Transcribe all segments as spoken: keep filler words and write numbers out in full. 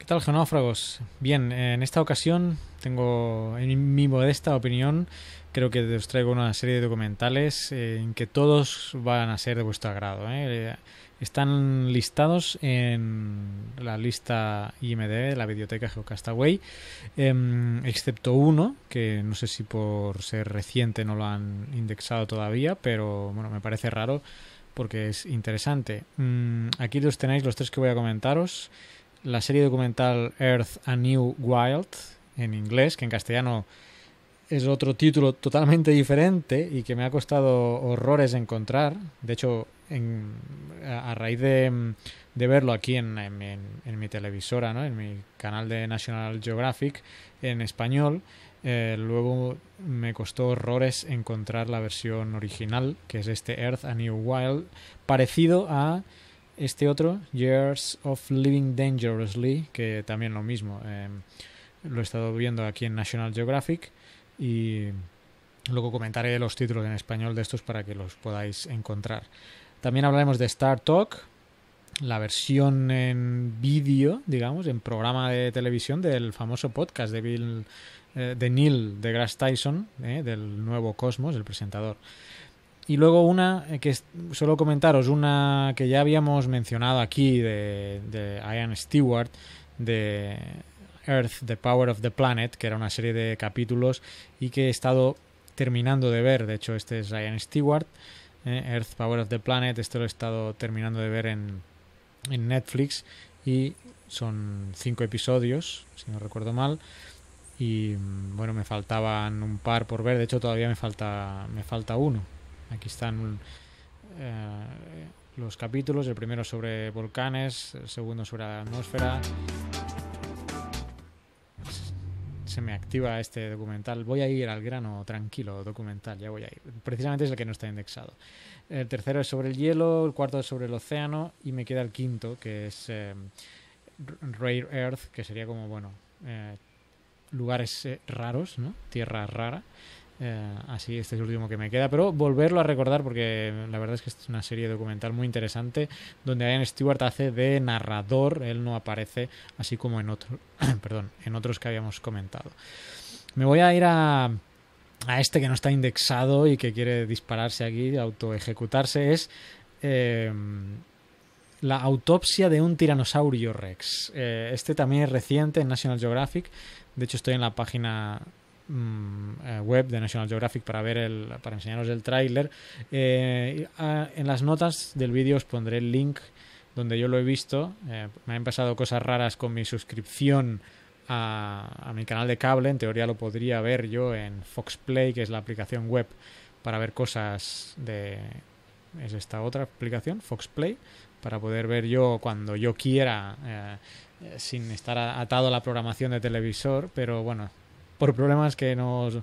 ¿Qué tal, geonáufragos? Bien, en esta ocasión tengo, en mi modesta opinión, creo que os traigo una serie de documentales en que todos van a ser de vuestro agrado, ¿eh? Están listados en la lista I M D B de la biblioteca Geocastaway, eh, excepto uno, que no sé si por ser reciente no lo han indexado todavía, pero bueno, me parece raro porque es interesante. Mm, aquí los tenéis, los tres que voy a comentaros. La serie documental Earth A New Wild, en inglés, que en castellano es otro título totalmente diferente y que me ha costado horrores encontrar. De hecho, en, a, a raíz de, de verlo aquí en, en, en, en mi televisora, ¿no?, en mi canal de National Geographic en español, eh, luego me costó horrores encontrar la versión original, que es este Earth A New Wild, parecido a este otro, Years of Living Dangerously, que también lo mismo. Eh, lo he estado viendo aquí en National Geographic. Y luego comentaré los títulos en español de estos para que los podáis encontrar. También hablaremos de Star Talk, la versión en vídeo, digamos, en programa de televisión del famoso podcast de, Bill, eh, de Neil deGrasse Tyson, eh, del nuevo Cosmos, el presentador. Y luego una que solo comentaros, una que ya habíamos mencionado aquí de, de Ian Stewart, de Earth The Power of the Planet, que era una serie de capítulos y que he estado terminando de ver. De hecho, este es Ian Stewart, eh, Earth Power of the Planet. Esto lo he estado terminando de ver en, en Netflix, y son cinco episodios, si no recuerdo mal, y bueno, me faltaban un par por ver. De hecho, todavía me falta, me falta uno. Aquí están eh, los capítulos, el primero sobre volcanes, el segundo sobre la atmósfera. Se me activa este documental. Voy a ir al grano, tranquilo, documental, ya voy a ir. Precisamente es el que no está indexado. El tercero es sobre el hielo, el cuarto es sobre el océano, y me queda el quinto, que es eh, Rare Earth, que sería como, bueno, eh, lugares eh, raros, ¿no? Tierra rara. Eh, así, este es el último que me queda, pero volverlo a recordar porque la verdad es que es una serie documental muy interesante, donde Ian Stewart hace de narrador. Él no aparece, así como en otro, perdón, en otros que habíamos comentado. Me voy a ir a, a este que no está indexado y que quiere dispararse aquí, autoejecutarse. Es eh, la autopsia de un tiranosaurio rex. Eh, este también es reciente en National Geographic. De hecho, estoy en la página web de National Geographic para ver el, para enseñaros el tráiler. Eh, en las notas del vídeo os pondré el link donde yo lo he visto. Eh, me han pasado cosas raras con mi suscripción a, a mi canal de cable. En teoría lo podría ver yo en Foxplay, que es la aplicación web para ver cosas de... es esta otra aplicación, Foxplay, para poder ver yo cuando yo quiera, eh, sin estar atado a la programación de televisor. Pero bueno, por problemas que nos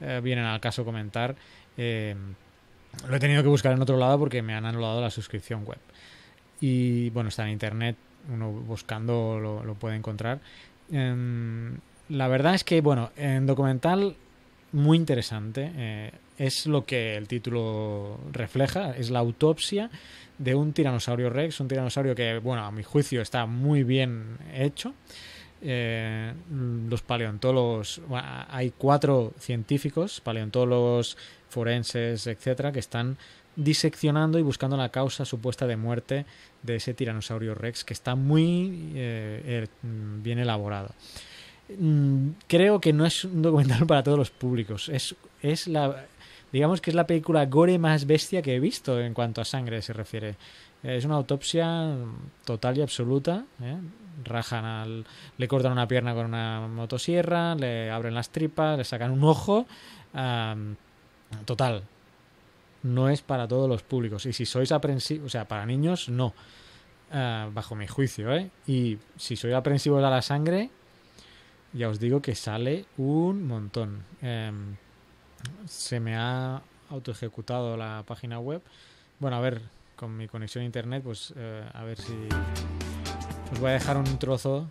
eh, vienen al caso comentar, eh, lo he tenido que buscar en otro lado porque me han anulado la suscripción web. Y bueno, está en internet, uno buscando lo, lo puede encontrar. Eh, la verdad es que, bueno, en documental muy interesante, eh, es lo que el título refleja, es la autopsia de un tiranosaurio rex, un tiranosaurio que, bueno, a mi juicio está muy bien hecho. Eh, los paleontólogos, bueno, hay cuatro científicos, paleontólogos, forenses, etcétera, que están diseccionando y buscando la causa supuesta de muerte de ese tiranosaurio rex, que está muy eh, bien elaborado. Creo que no es un documental para todos los públicos. Es, es la, digamos que es la película gore más bestia que he visto en cuanto a sangre se refiere. Es una autopsia total y absoluta, ¿eh? Rajan al, le cortan una pierna con una motosierra, le abren las tripas, le sacan un ojo. Um, total, no es para todos los públicos. Y si sois aprensivos, o sea, para niños no, uh, bajo mi juicio, ¿eh? Y si sois aprensivos a la sangre, ya os digo que sale un montón. Um, se me ha autoejecutado la página web. Bueno, a ver, con mi conexión a internet, pues uh, a ver si... Os voy a dejar un trozo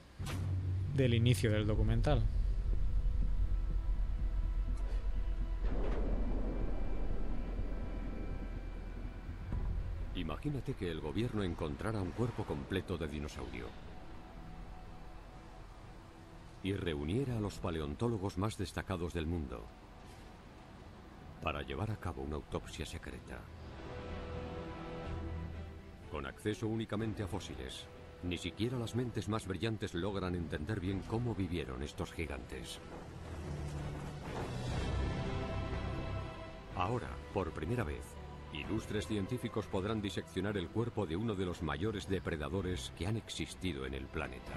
del inicio del documental. Imagínate que el gobierno encontrara un cuerpo completo de dinosaurio. y reuniera a los paleontólogos más destacados del mundo para llevar a cabo una autopsia secreta. Con acceso únicamente a fósiles, ni siquiera las mentes más brillantes logran entender bien cómo vivieron estos gigantes. Ahora, por primera vez, ilustres científicos podrán diseccionar el cuerpo de uno de los mayores depredadores que han existido en el planeta.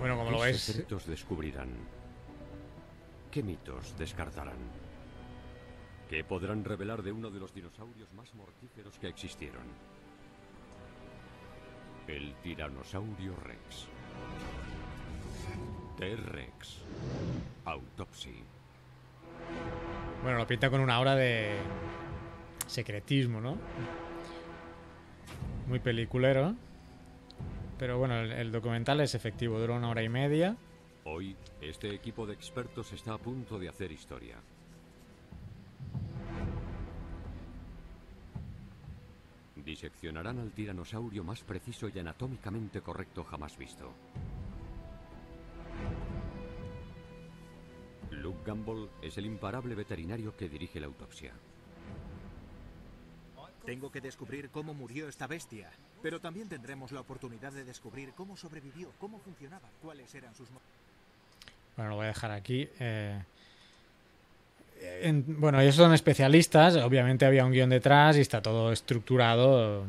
Bueno, como lo ves... ¿Qué secretos descubrirán? ¿Qué mitos descartarán? ¿Qué podrán revelar de uno de los dinosaurios más mortíferos que existieron? El tiranosaurio Rex. T-Rex. Autopsy. Bueno, lo pinta con una hora de secretismo, ¿no? Muy peliculero. Pero bueno, el, el documental es efectivo, duró una hora y media. Hoy, este equipo de expertos está a punto de hacer historia. Diseccionarán al tiranosaurio más preciso y anatómicamente correcto jamás visto. Luke Gamble es el imparable veterinario que dirige la autopsia. Tengo que descubrir cómo murió esta bestia, pero también tendremos la oportunidad de descubrir cómo sobrevivió, cómo funcionaba, cuáles eran sus... Bueno, lo voy a dejar aquí. Eh, en, bueno, ellos son especialistas. Obviamente había un guión detrás y está todo estructurado.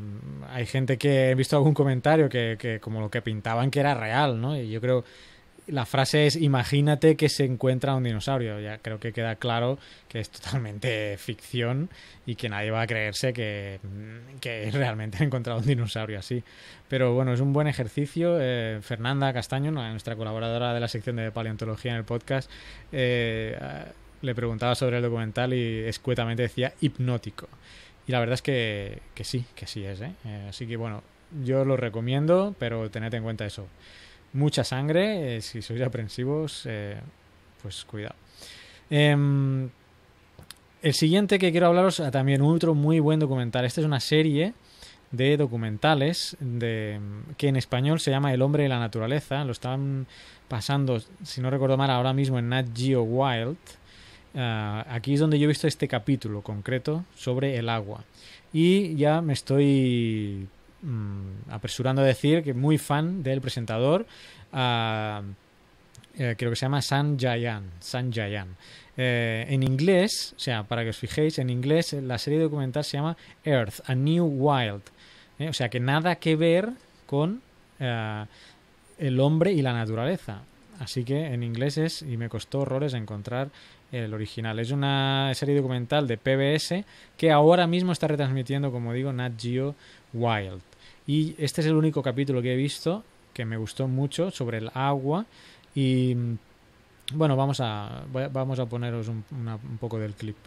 Hay gente que he visto algún comentario que, que como lo que pintaban que era real, ¿no? Y yo creo... La frase es, imagínate que se encuentra un dinosaurio. Ya creo que queda claro que es totalmente ficción y que nadie va a creerse que, que realmente han encontrado un dinosaurio así. Pero bueno, es un buen ejercicio. Eh, Fernanda Castaño, nuestra colaboradora de la sección de paleontología en el podcast, eh, le preguntaba sobre el documental y escuetamente decía hipnótico. Y la verdad es que, que sí, que sí es. ¿eh? Eh, así que bueno, yo lo recomiendo, pero tened en cuenta eso. Mucha sangre, eh, si sois aprensivos, eh, pues cuidado. Eh, el siguiente que quiero hablaros, también otro muy buen documental. Esta es una serie de documentales de, que en español se llama El hombre y la naturaleza. Lo están pasando, si no recuerdo mal, ahora mismo en Nat Geo Wild. Uh, aquí es donde yo he visto este capítulo concreto sobre el agua. Y ya me estoy... apresurando a decir que muy fan del presentador, uh, eh, creo que se llama Sanjayan. Sanjayan. Eh, en inglés, o sea, para que os fijéis, en inglés la serie documental se llama Earth A New Wild. Eh, o sea, que nada que ver con uh, el hombre y la naturaleza. Así que en inglés es, y me costó horrores encontrar el original. Es una serie documental de P B S que ahora mismo está retransmitiendo, como digo, Nat Geo Wild. Y este es el único capítulo que he visto que me gustó mucho sobre el agua. Y bueno, vamos a, vamos a poneros un, una, un poco del clip.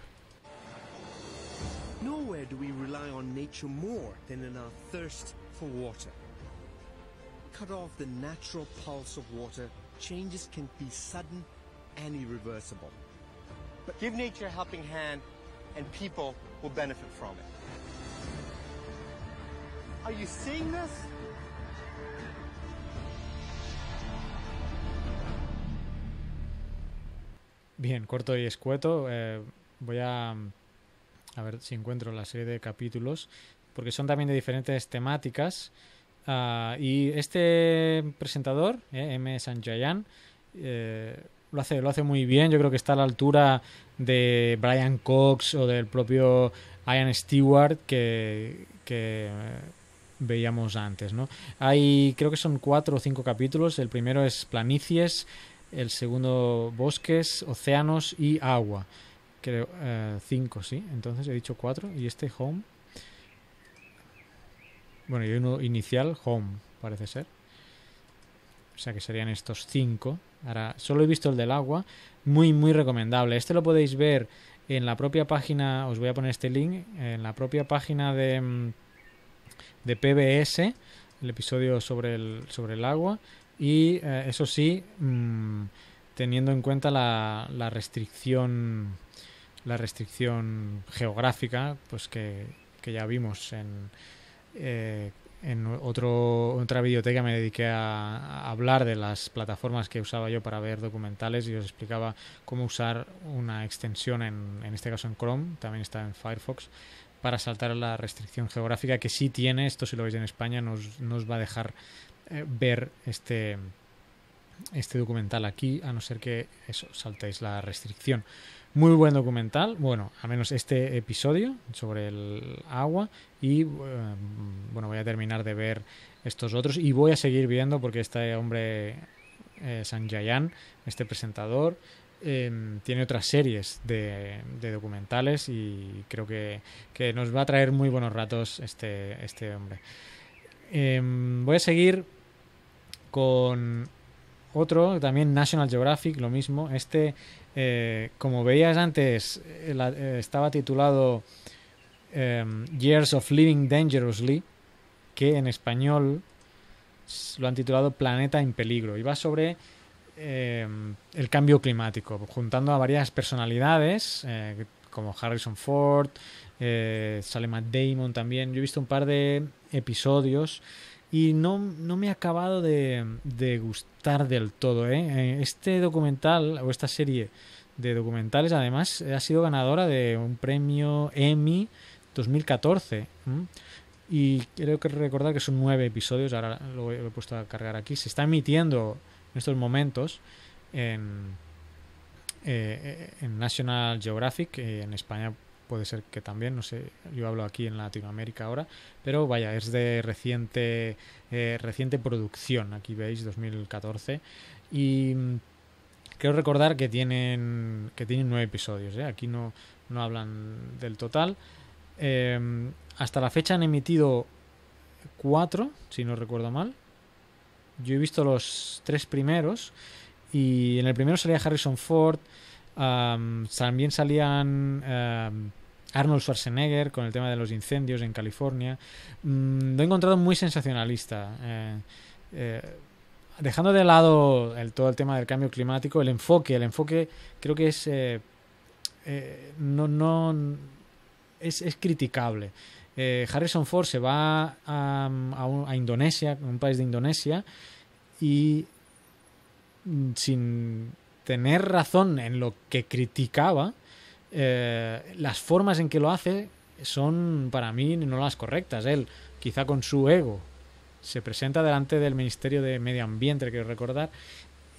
Nowhere do we rely on nature more than in our thirst for water. Cut off the natural pulse of water, changes can be sudden and irreversible. But give nature a helping hand and people will benefit from it. Are you seeing this? Bien, corto y escueto. Eh, voy a, a ver si encuentro la serie de capítulos, porque son también de diferentes temáticas. Uh, y este presentador, eh, M. Sanjayan, eh, lo hace, lo hace muy bien. Yo creo que está a la altura de Brian Cox o del propio Ian Stewart que, que veíamos antes, ¿no? Hay, creo que son cuatro o cinco capítulos. El primero es planicies, el segundo bosques, océanos y agua. Creo eh, cinco, sí. Entonces he dicho cuatro y este home. Bueno, y uno inicial home, parece ser. O sea que serían estos cinco. Ahora solo he visto el del agua. Muy, muy recomendable. Este lo podéis ver en la propia página. Os voy a poner este link. En la propia página de... de P B S, el episodio sobre el, sobre el agua, y eh, eso sí, mmm, teniendo en cuenta la, la restricción la restricción geográfica, pues que, que ya vimos en, eh, en otro, otra biblioteca me dediqué a, a hablar de las plataformas que usaba yo para ver documentales y os explicaba cómo usar una extensión, en, en este caso en Chrome, también está en Firefox, para saltar la restricción geográfica que sí tiene, esto si lo veis en España nos, nos va a dejar eh, ver este, este documental aquí, a no ser que eso, saltéis la restricción. Muy buen documental, bueno, al menos este episodio sobre el agua y eh, bueno, voy a terminar de ver estos otros y voy a seguir viendo porque este hombre, eh, Sanjayan, este presentador, Eh, tiene otras series de, de documentales y creo que, que nos va a traer muy buenos ratos este, este hombre. Eh, voy a seguir con otro, también National Geographic, lo mismo. Este, eh, como veías antes, la, eh, estaba titulado eh, Years of Living Dangerously, que en español lo han titulado Planeta en peligro. Y va sobre... Eh, el cambio climático, juntando a varias personalidades eh, como Harrison Ford, eh, sale Matt Damon también. Yo he visto un par de episodios y no, no me ha acabado de, de gustar del todo, ¿eh? Este documental o esta serie de documentales además ha sido ganadora de un premio Emmy dos mil catorce, ¿Mm? Y creo que recordar que son nueve episodios, ahora lo he, lo he puesto a cargar aquí, se está emitiendo en estos momentos en, eh, en National Geographic, eh, en España puede ser que también, no sé, yo hablo aquí en Latinoamérica ahora, pero vaya, es de reciente eh, reciente producción, aquí veis dos mil catorce, y creo recordar que tienen que tienen nueve episodios, ¿eh? Aquí no, no hablan del total. Eh, hasta la fecha han emitido cuatro, si no recuerdo mal. Yo he visto los tres primeros y en el primero salía Harrison Ford, um, también salían um, Arnold Schwarzenegger con el tema de los incendios en California. Mm, lo he encontrado muy sensacionalista. Eh, eh, dejando de lado el, todo el tema del cambio climático, el enfoque, el enfoque creo que es eh, eh, no, no es, es criticable. Eh, Harrison Ford se va a, a, un, a Indonesia, un país de Indonesia, y sin tener razón en lo que criticaba, eh, las formas en que lo hace son para mí no las correctas. Él, quizá con su ego, se presenta delante del Ministerio de Medio Ambiente, quiero recordar,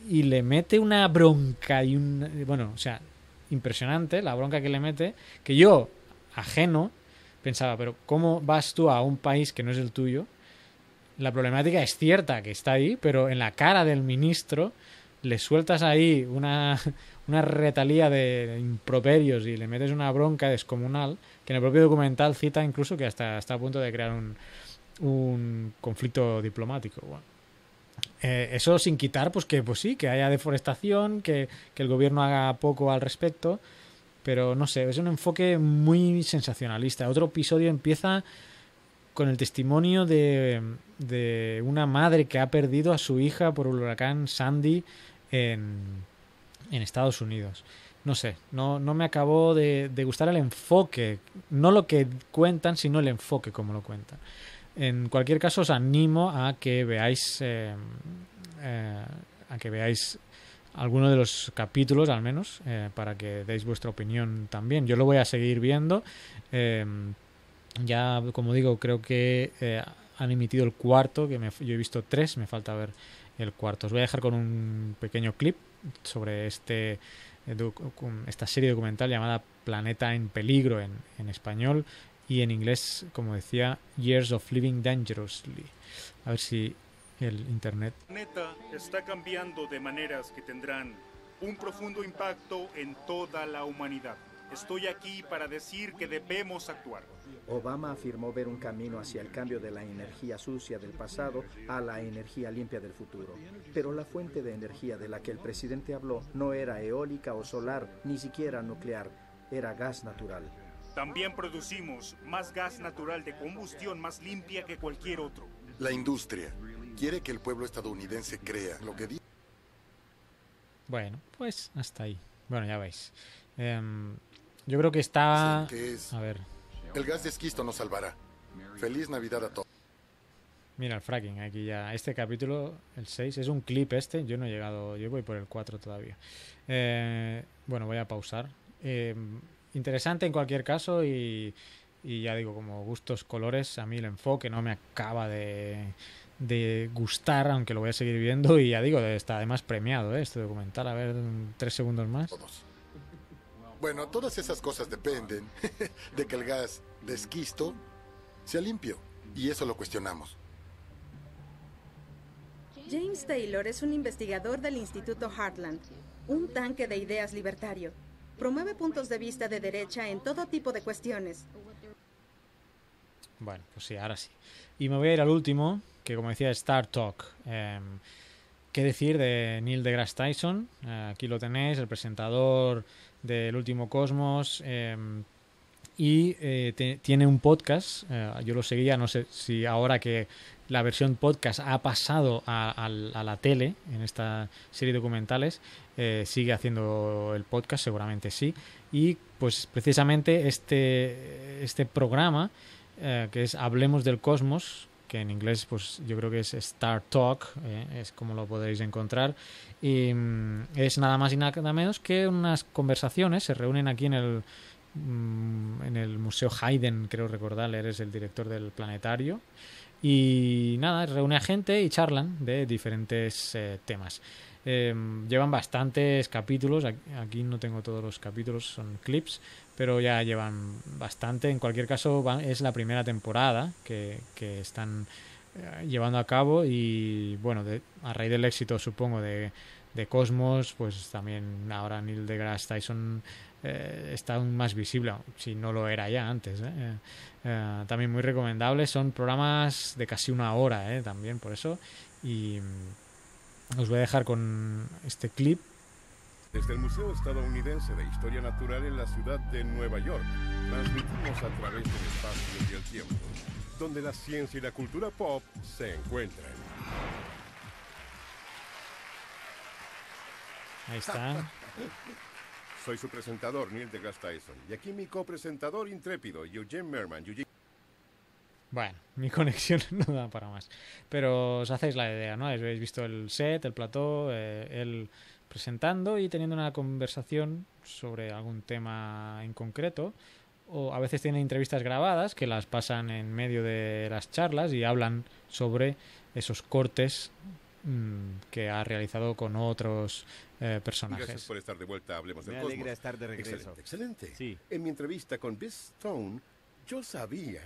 y le mete una bronca y un, bueno, o sea, impresionante la bronca que le mete, que yo, ajeno, pensaba, pero ¿cómo vas tú a un país que no es el tuyo? La problemática es cierta, que está ahí, pero en la cara del ministro le sueltas ahí una, una retalía de improperios y le metes una bronca descomunal, que en el propio documental cita incluso que hasta está a punto de crear un, un conflicto diplomático. Bueno, eh, eso sin quitar pues que pues sí, que haya deforestación, que, que el gobierno haga poco al respecto. Pero no sé, es un enfoque muy sensacionalista. Otro episodio empieza con el testimonio de, de una madre que ha perdido a su hija por el huracán Sandy en, en Estados Unidos. No sé, no, no me acabó de, de gustar el enfoque. No lo que cuentan, sino el enfoque como lo cuentan. En cualquier caso, os animo a que veáis, eh, eh, a que veáis alguno de los capítulos al menos, eh, para que deis vuestra opinión también. Yo lo voy a seguir viendo, eh, ya como digo creo que eh, han emitido el cuarto, que me, yo he visto tres, me falta ver el cuarto. Os voy a dejar con un pequeño clip sobre este esta serie documental llamada Planeta en peligro en, en español y en inglés, como decía, Years of Living Dangerously. A ver si el internet. El planeta está cambiando de maneras que tendrán un profundo impacto en toda la humanidad. Estoy aquí para decir que debemos actuar. Obama afirmó ver un camino hacia el cambio de la energía sucia del pasado a la energía limpia del futuro. Pero la fuente de energía de la que el presidente habló no era eólica o solar, ni siquiera nuclear, era gas natural. También producimos más gas natural de combustión más limpia que cualquier otro. La industria quiere que el pueblo estadounidense crea lo que dice. Bueno, pues hasta ahí. Bueno, ya veis. Eh, Yo creo que está... Que es... A ver. El gas de esquisto nos salvará. Feliz Navidad a todos. Mira, el fracking, aquí ya. Este capítulo, el seis, es un clip este. Yo no he llegado, yo voy por el cuatro todavía. Eh, bueno, voy a pausar. Eh, interesante en cualquier caso y, y ya digo, como gustos, colores, a mí el enfoque no me acaba de, de gustar, aunque lo voy a seguir viendo y ya digo, está además premiado, ¿eh?, este documental. A ver, tres segundos más. Todos. Bueno, todas esas cosas dependen de que el gas de esquisto sea limpio y eso lo cuestionamos. James Taylor es un investigador del Instituto Heartland, un tanque de ideas libertario. Promueve puntos de vista de derecha en todo tipo de cuestiones. Bueno, pues sí, ahora sí. Y me voy a ir al último, que como decía, Star Talk. Eh, ¿Qué decir de Neil deGrasse Tyson? Eh, aquí lo tenéis, el presentador del último Cosmos. Eh, y eh, te, tiene un podcast, eh, yo lo seguía, no sé si ahora que la versión podcast ha pasado a, a, a la tele en esta serie de documentales, eh, sigue haciendo el podcast, seguramente sí, y pues precisamente este, este programa, eh, que es Hablemos del Cosmos, que en inglés pues yo creo que es Star Talk, eh, es como lo podéis encontrar, y mm, es nada más y nada menos que unas conversaciones, se reúnen aquí en el en el Museo Haydn, creo recordar, eres el director del planetario, y nada, reúne a gente y charlan de diferentes eh, temas. Eh, llevan bastantes capítulos, aquí no tengo todos los capítulos, son clips, pero ya llevan bastante. En cualquier caso, es la primera temporada que, que están eh, llevando a cabo y bueno, de, a raíz del éxito, supongo, de, de Cosmos, pues también ahora Neil deGrasse Tyson Eh, está aún más visible, si no lo era ya antes, ¿eh? Eh, eh, también muy recomendable, son programas de casi una hora, ¿eh?, también por eso, y os voy a dejar con este clip. Desde el Museo Estadounidense de Historia Natural en la ciudad de Nueva York, transmitimos a través del espacio y el tiempo, donde la ciencia y la cultura pop se encuentran. Ahí está. Soy su presentador, Neil deGrasse Tyson. Y aquí mi copresentador intrépido, Eugene Merman. Eugene... Bueno, mi conexión no da para más. Pero os hacéis la idea, ¿no? Habéis visto el set, el plató, eh, él presentando y teniendo una conversación sobre algún tema en concreto. O a veces tienen entrevistas grabadas que las pasan en medio de las charlas y hablan sobre esos cortes que ha realizado con otros eh, personajes. Gracias por estar de vuelta, Hablemos del Cosmos. Me alegra estar de regreso. Excelente, excelente. Sí. En mi entrevista con Biz Stone, yo sabía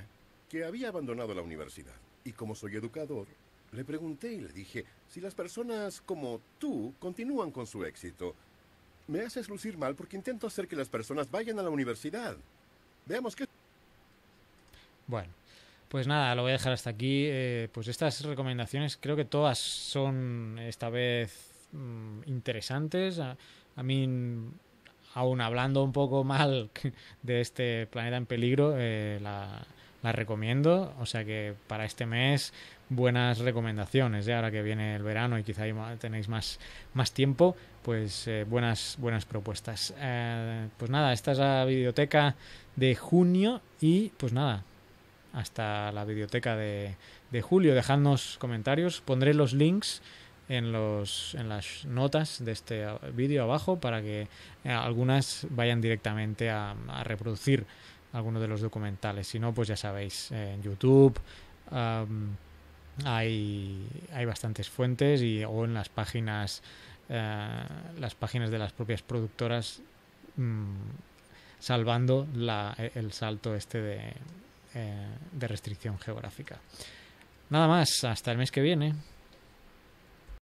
que había abandonado la universidad. Y como soy educador, le pregunté y le dije, si las personas como tú continúan con su éxito, me haces lucir mal porque intento hacer que las personas vayan a la universidad. Veamos qué... Bueno. Pues nada, lo voy a dejar hasta aquí. Eh, pues estas recomendaciones creo que todas son esta vez mmm, interesantes. A, a mí, aún hablando un poco mal de este Planeta en Peligro, eh, la, la recomiendo. O sea que para este mes, buenas recomendaciones. ¿Eh? Ahora que viene el verano y quizá ahí tenéis más, más tiempo, pues eh, buenas, buenas propuestas. Eh, pues nada, esta es la biblioteca de junio y pues nada... hasta la biblioteca de, de julio. Dejadnos comentarios, pondré los links en, los, en las notas de este vídeo abajo para que eh, algunas vayan directamente a, a reproducir algunos de los documentales, si no pues ya sabéis, eh, en YouTube um, hay, hay bastantes fuentes y, o en las páginas eh, las páginas de las propias productoras mmm, salvando la, el salto este de de restricción geográfica. Nada más, hasta el mes que viene.